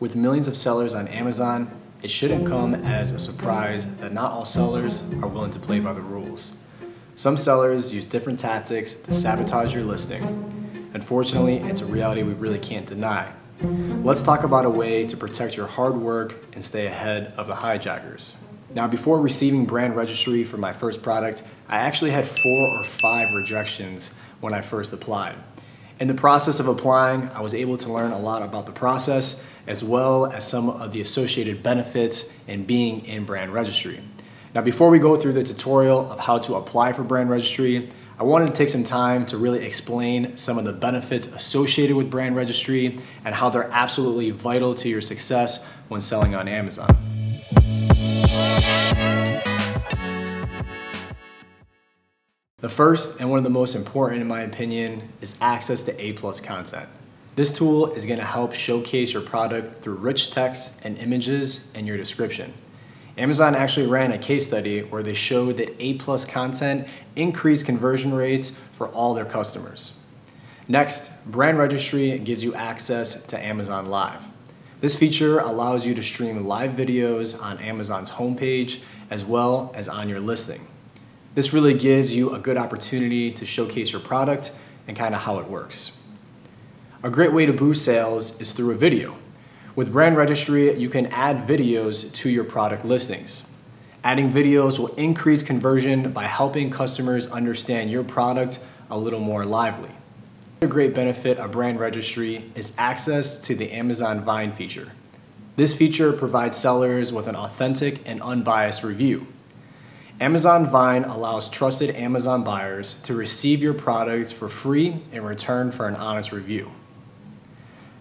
With millions of sellers on Amazon, it shouldn't come as a surprise that not all sellers are willing to play by the rules. Some sellers use different tactics to sabotage your listing. Unfortunately, it's a reality we really can't deny. Let's talk about a way to protect your hard work and stay ahead of the hijackers. Now, before receiving Brand Registry for my first product, I actually had 4 or 5 rejections when I first applied. In the process of applying, I was able to learn a lot about the process as well as some of the associated benefits in being in Brand Registry. Now, before we go through the tutorial of how to apply for Brand Registry, I wanted to take some time to really explain some of the benefits associated with Brand Registry and how they're absolutely vital to your success when selling on Amazon. The first and one of the most important, in my opinion, is access to A+ content. This tool is going to help showcase your product through rich text and images in your description. Amazon actually ran a case study where they showed that A+ content increased conversion rates for all their customers. Next, Brand Registry gives you access to Amazon Live. This feature allows you to stream live videos on Amazon's homepage as well as on your listing. This really gives you a good opportunity to showcase your product and kind of how it works. A great way to boost sales is through a video. With Brand Registry, you can add videos to your product listings. Adding videos will increase conversion by helping customers understand your product a little more lively. Another great benefit of Brand Registry is access to the Amazon Vine feature. This feature provides sellers with an authentic and unbiased review. Amazon Vine allows trusted Amazon buyers to receive your products for free in return for an honest review.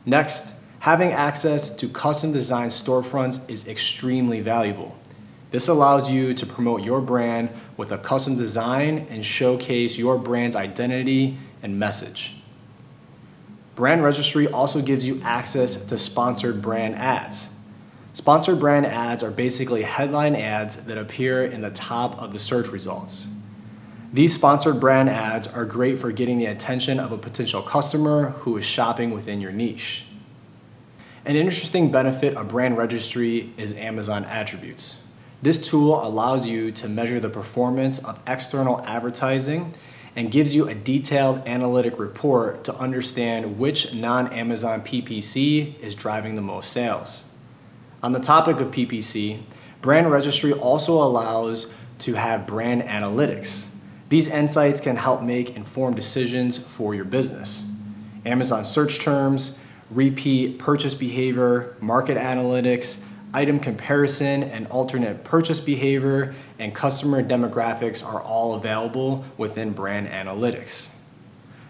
Next, having access to custom-designed storefronts is extremely valuable. This allows you to promote your brand with a custom design and showcase your brand's identity and message. Brand Registry also gives you access to sponsored brand ads. Sponsored brand ads are basically headline ads that appear in the top of the search results. These sponsored brand ads are great for getting the attention of a potential customer who is shopping within your niche. An interesting benefit of Brand Registry is Amazon Attributes. This tool allows you to measure the performance of external advertising and gives you a detailed analytic report to understand which non-Amazon PPC is driving the most sales. On the topic of PPC, Brand Registry also allows to have brand analytics. These insights can help make informed decisions for your business. Amazon search terms, repeat purchase behavior, market analytics, item comparison and alternate purchase behavior, and customer demographics are all available within brand analytics.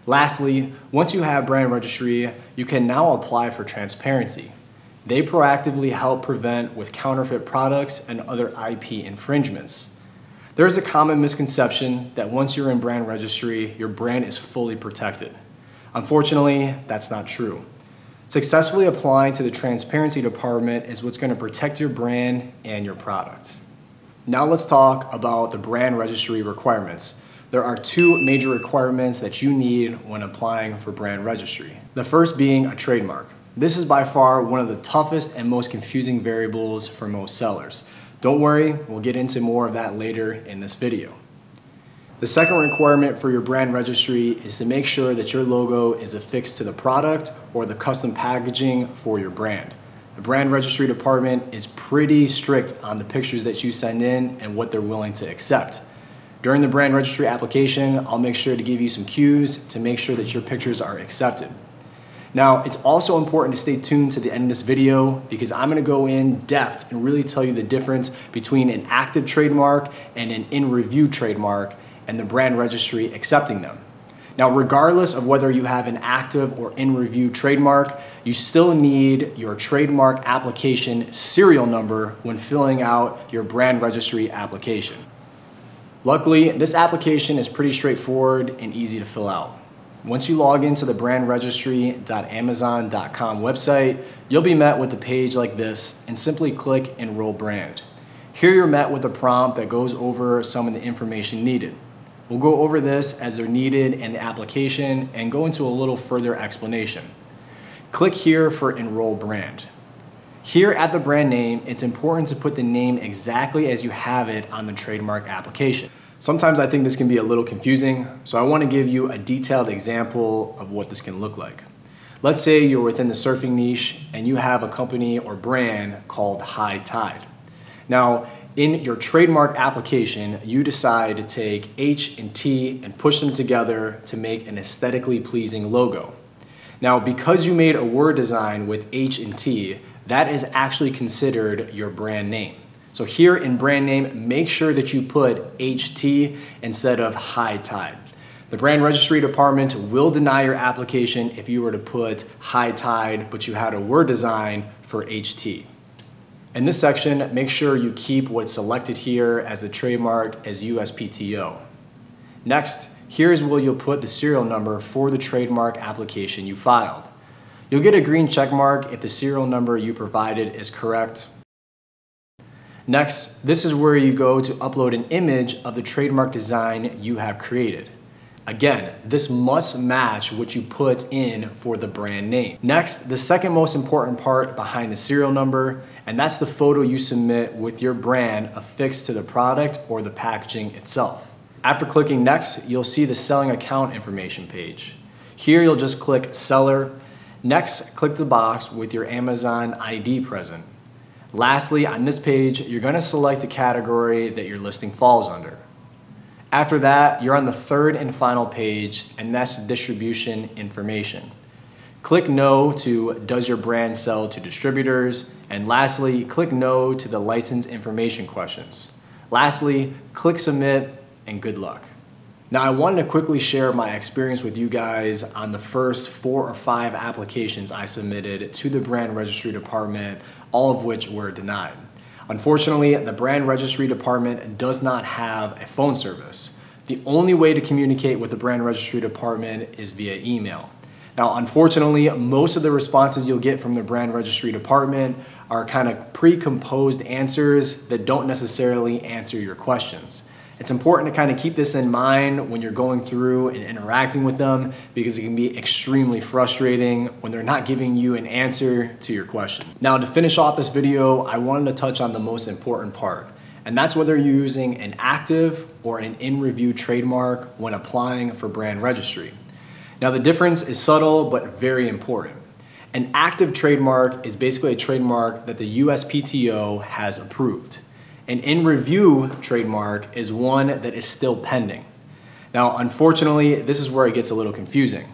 Lastly, once you have Brand Registry, you can now apply for transparency. They proactively help prevent with counterfeit products and other IP infringements. There is a common misconception that once you're in Brand Registry, your brand is fully protected. Unfortunately, that's not true. Successfully applying to the transparency department is what's going to protect your brand and your product. Now let's talk about the Brand Registry requirements. There are 2 major requirements that you need when applying for Brand Registry. The first being a trademark. This is by far one of the toughest and most confusing variables for most sellers. Don't worry, we'll get into more of that later in this video. The second requirement for your Brand Registry is to make sure that your logo is affixed to the product or the custom packaging for your brand. The Brand Registry department is pretty strict on the pictures that you send in and what they're willing to accept. During the Brand Registry application, I'll make sure to give you some cues to make sure that your pictures are accepted. Now, it's also important to stay tuned to the end of this video because I'm going to go in depth and really tell you the difference between an active trademark and an in-review trademark and the Brand Registry accepting them. Now, regardless of whether you have an active or in-review trademark, you still need your trademark application serial number when filling out your Brand Registry application. Luckily, this application is pretty straightforward and easy to fill out. Once you log into the brandregistry.amazon.com website, you'll be met with a page like this and simply click Enroll Brand. Here you're met with a prompt that goes over some of the information needed. We'll go over this as they're needed in the application and go into a little further explanation. Click here for Enroll Brand. Here at the brand name, it's important to put the name exactly as you have it on the trademark application. Sometimes I think this can be a little confusing, so I want to give you a detailed example of what this can look like. Let's say you're within the surfing niche and you have a company or brand called High Tide. Now, in your trademark application, you decide to take H and T and push them together to make an aesthetically pleasing logo. Now, because you made a word design with H and T, that is actually considered your brand name. So here in brand name, make sure that you put HT instead of High Tide. The Brand Registry Department will deny your application if you were to put High Tide, but you had a word design for HT. In this section, make sure you keep what's selected here as the trademark as USPTO. Next, here's where you'll put the serial number for the trademark application you filed. You'll get a green check mark if the serial number you provided is correct. Next, this is where you go to upload an image of the trademark design you have created. Again, this must match what you put in for the brand name. Next, the second most important part behind the serial number, and that's the photo you submit with your brand affixed to the product or the packaging itself. After clicking next, you'll see the selling account information page. Here, you'll just click seller. Next, click the box with your Amazon ID present. Lastly, on this page, you're going to select the category that your listing falls under. After that, you're on the third and final page, and that's distribution information. Click no to does your brand sell to distributors? And lastly, click no to the license information questions. Lastly, click submit and good luck. Now, I wanted to quickly share my experience with you guys on the first 4 or 5 applications I submitted to the Brand Registry Department, all of which were denied. Unfortunately, the Brand Registry Department does not have a phone service. The only way to communicate with the Brand Registry Department is via email. Now, unfortunately, most of the responses you'll get from the Brand Registry Department are kind of pre-composed answers that don't necessarily answer your questions. It's important to kind of keep this in mind when you're going through and interacting with them, because it can be extremely frustrating when they're not giving you an answer to your question. Now, to finish off this video, I wanted to touch on the most important part, and that's whether you're using an active or an in-review trademark when applying for Brand Registry. Now, the difference is subtle but very important. An active trademark is basically a trademark that the USPTO has approved. An in-review trademark is one that is still pending. Now, unfortunately, this is where it gets a little confusing.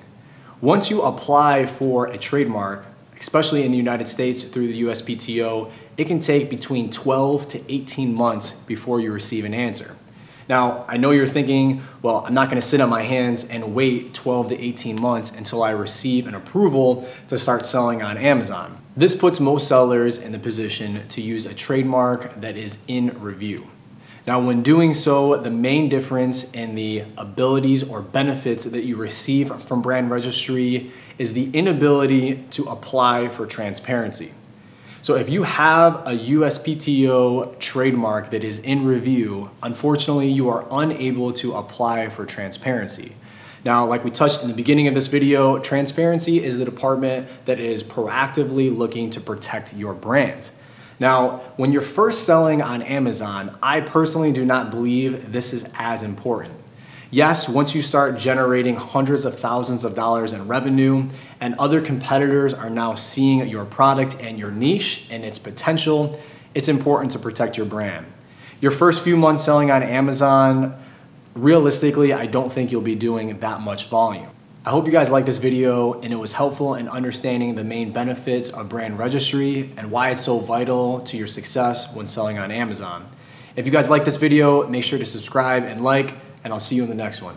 Once you apply for a trademark, especially in the United States through the USPTO, it can take between 12 to 18 months before you receive an answer. Now, I know you're thinking, well, I'm not going to sit on my hands and wait 12 to 18 months until I receive an approval to start selling on Amazon. This puts most sellers in the position to use a trademark that is in review. Now, when doing so, the main difference in the abilities or benefits that you receive from Brand Registry is the inability to apply for transparency. So if you have a USPTO trademark that is in review, unfortunately, you are unable to apply for transparency. Now, like we touched in the beginning of this video, transparency is the department that is proactively looking to protect your brand. Now, when you're first selling on Amazon, I personally do not believe this is as important. Yes, once you start generating hundreds of thousands of dollars in revenue and other competitors are now seeing your product and your niche and its potential, it's important to protect your brand. Your first few months selling on Amazon, realistically, I don't think you'll be doing that much volume. I hope you guys liked this video and it was helpful in understanding the main benefits of Brand Registry and why it's so vital to your success when selling on Amazon. If you guys like this video, make sure to subscribe and like, and I'll see you in the next one.